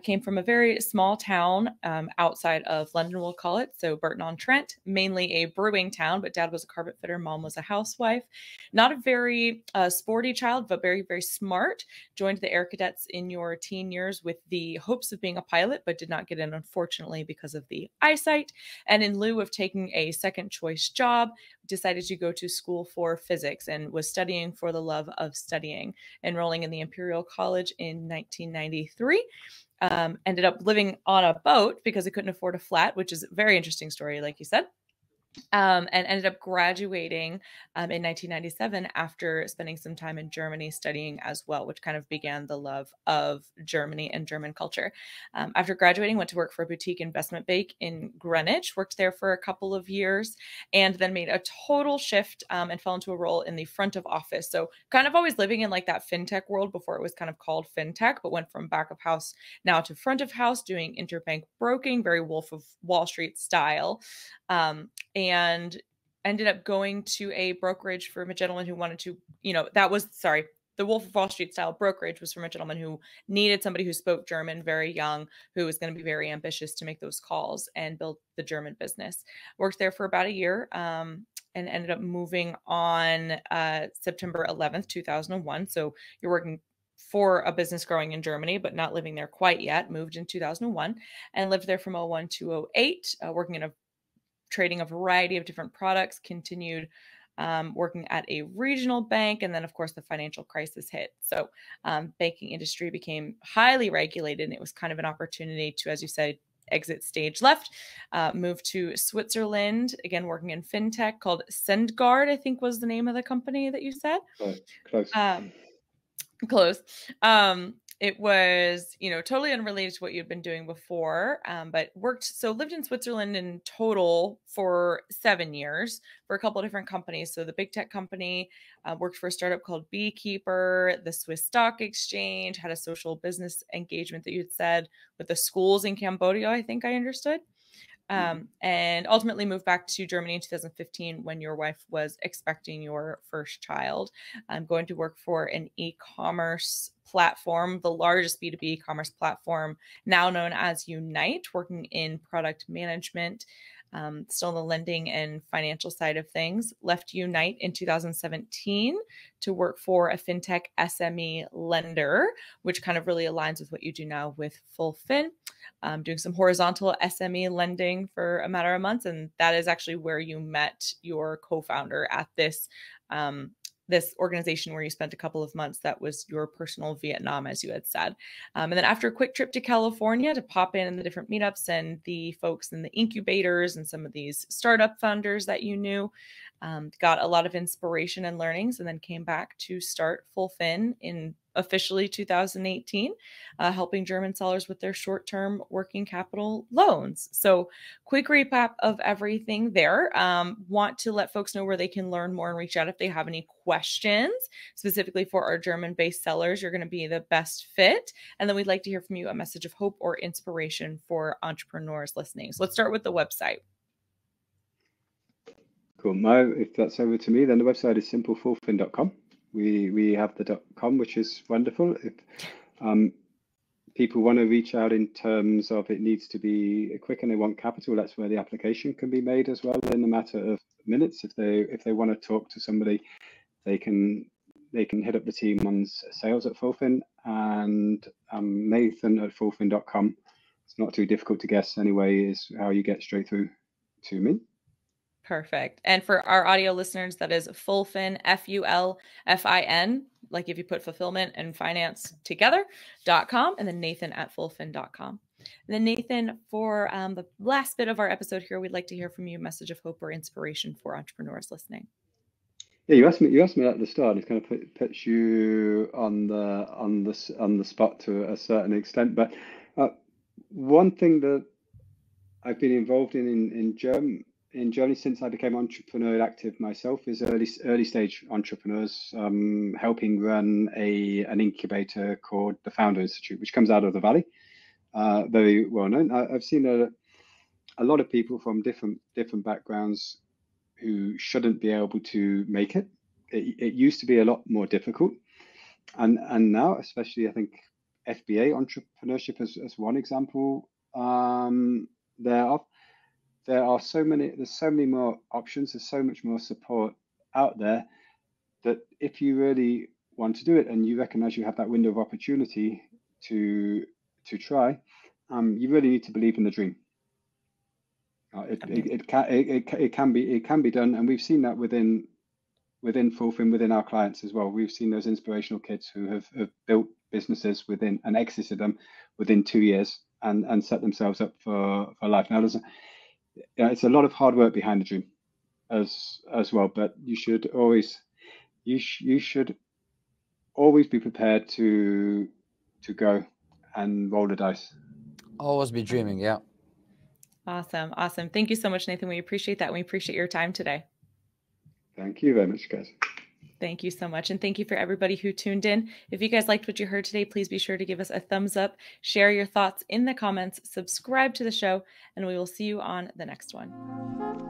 came from a very small town outside of London, we'll call it. So Burton-on-Trent, mainly a brewing town, but dad was a carpet fitter, mom was a housewife. Not a very sporty child, but very, very smart. Joined the Air Cadets in your teen years with the hopes of being a pilot, but did not get in, unfortunately, because of the eyesight. And in lieu of taking a second choice job, decided to go to school for physics and was studying for the love of studying, enrolling in the Imperial College in 1993. Ended up living on a boat because he couldn't afford a flat, which is a very interesting story, like you said. And ended up graduating in 1997 after spending some time in Germany studying as well, which kind of began the love of Germany and German culture. After graduating, went to work for a boutique investment bank in Greenwich, worked there for a couple of years, and then made a total shift and fell into a role in the front of office. So kind of always living in like that fintech world before it was kind of called fintech, but went from back of house now to front of house, doing interbank broking, very Wolf of Wall Street style. And ended up going to a brokerage from a gentleman who wanted to, the Wolf of Wall Street style brokerage was from a gentleman who needed somebody who spoke German, very young, who was going to be very ambitious to make those calls and build the German business. Worked there for about a year, and ended up moving on September 11th, 2001. So you're working for a business growing in Germany, but not living there quite yet. Moved in 2001 and lived there from 01 to 08, working in trading a variety of different products, continued working at a regional bank. And then, of course, the financial crisis hit. So banking industry became highly regulated, and it was kind of an opportunity to, as you said, exit stage left, moved to Switzerland, again, working in fintech called SunGuard, I think was the name of the company that you said. Close. Close. It was, totally unrelated to what you'd been doing before, but lived in Switzerland in total for 7 years for a couple of different companies. So the big tech company, worked for a startup called Beekeeper, the Swiss Stock Exchange, had a social business engagement that you'd said with the schools in Cambodia, I think I understood. And ultimately moved back to Germany in 2015 when your wife was expecting your first child. I'm going to work for an e-commerce platform, the largest B2B e-commerce platform now known as Unite, working in product management, still on the lending and financial side of things. Left Unite in 2017 to work for a fintech SME lender, which kind of really aligns with what you do now with Fulfin. Doing some horizontal SME lending for a matter of months, and that is actually where you met your co-founder at this this organization where you spent a couple of months. That was your personal Vietnam, as you had said. And then after a quick trip to California to pop in the different meetups and the folks in the incubators and some of these startup founders that you knew, got a lot of inspiration and learnings, and then came back to start Fulfin in officially 2018, helping German sellers with their short-term working capital loans. So quick recap of everything there. Want to let folks know where they can learn more and reach out if they have any questions, specifically for our German-based sellers. You're going to be the best fit. And then we'd like to hear from you a message of hope or inspiration for entrepreneurs listening. So let's start with the website. Cool. If that's over to me, then the website is simplefulfin.com. We have the .com, which is wonderful. If people want to reach out in terms of it needs to be quick and they want capital, that's where the application can be made as well in a matter of minutes. If they want to talk to somebody, they can hit up the team on sales at Fulfin and Nathan at fulfin.com. It's not too difficult to guess anyway, is how you get straight through to me. Perfect. And for our audio listeners, that is Fulfin, Fulfin, like if you put fulfillment and finance together.com, and then Nathan at fulfin.com. And then Nathan, for the last bit of our episode here, we'd like to hear from you a message of hope or inspiration for entrepreneurs listening. Yeah, you asked me at the start. It's going to put you on the spot to a certain extent. But one thing that I've been involved in Germany since I became entrepreneurial active myself is early stage entrepreneurs, helping run an incubator called the Founder Institute, which comes out of the Valley, very well known. I've seen a lot of people from different backgrounds who shouldn't be able to make it. It used to be a lot more difficult, and now, especially I think FBA entrepreneurship as one example thereof. There's so many more options. There's so much more support out there that if you really want to do it and you recognize you have that window of opportunity to try, you really need to believe in the dream. It can be done, and we've seen that within Fulfin, within our clients as well. We've seen those inspirational kids who have built businesses within and exited them within 2 years and set themselves up for life. Now it's a lot of hard work behind the dream as well, but you should always be prepared to go and roll the dice. Always be dreaming. Yeah. Awesome. Thank you so much, Nathan. We appreciate that. We appreciate your time today. Thank you very much, guys. Thank you so much. And thank you for everybody who tuned in. If you guys liked what you heard today, please be sure to give us a thumbs up, share your thoughts in the comments, subscribe to the show, and we will see you on the next one.